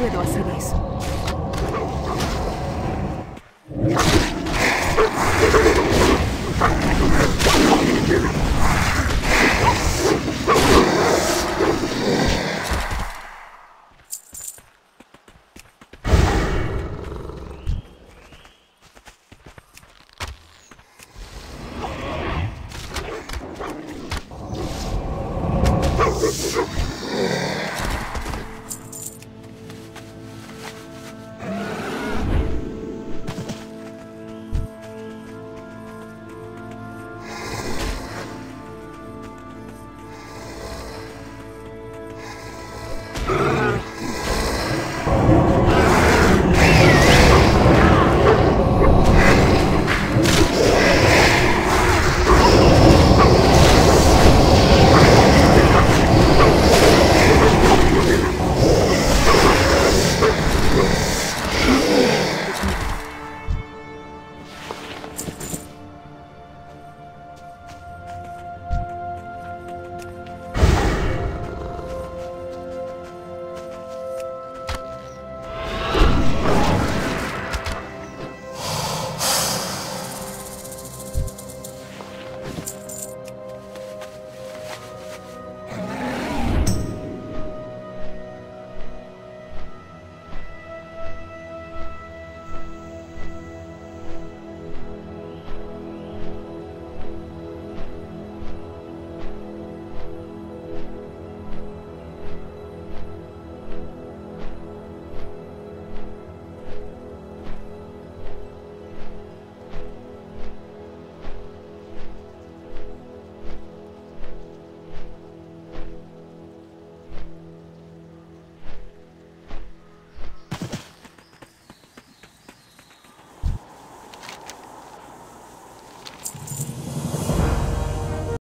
puedo hacer eso.